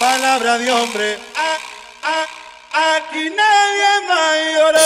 Palabra de hombre, aquí nadie más llora.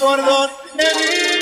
Por donde